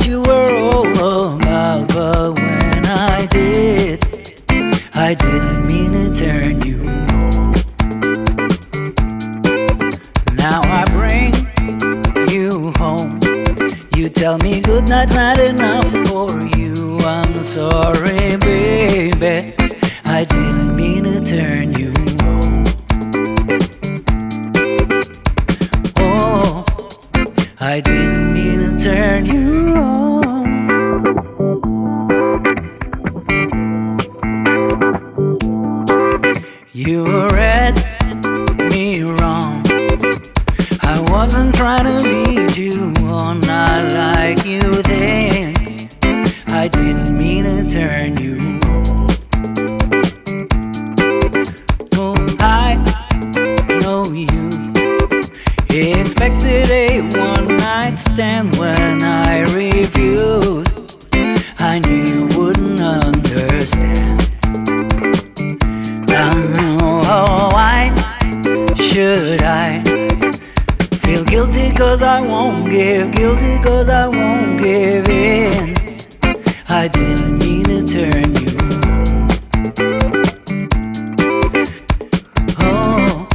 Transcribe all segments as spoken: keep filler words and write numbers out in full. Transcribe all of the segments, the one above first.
what you were all about, but when I did, I didn't mean to turn you on. Now I bring you home. You tell me goodnight's not enough for you. I'm sorry, baby, I didn't mean to turn you on. Oh, I didn't mean to turn you on. You read me wrong. I wasn't trying to lead you on, not like you think. I didn't mean to turn you on. Oh, I know you expected a one-night stand. When I refused, I knew you wouldn't understand. Oh, why should I feel guilty, cause I won't give? Guilty cause I won't give in. I didn't mean to turn you on. Oh,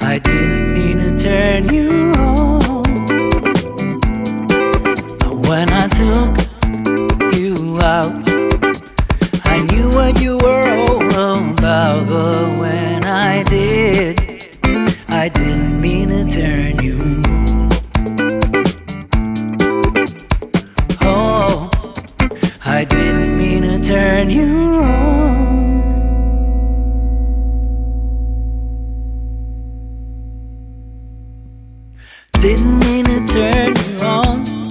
I didn't mean to turn you on. But when I took you out, I knew what you were all about. But when I did, I didn't mean to turn you on. Oh, I didn't mean to turn you on. Didn't mean to turn you on.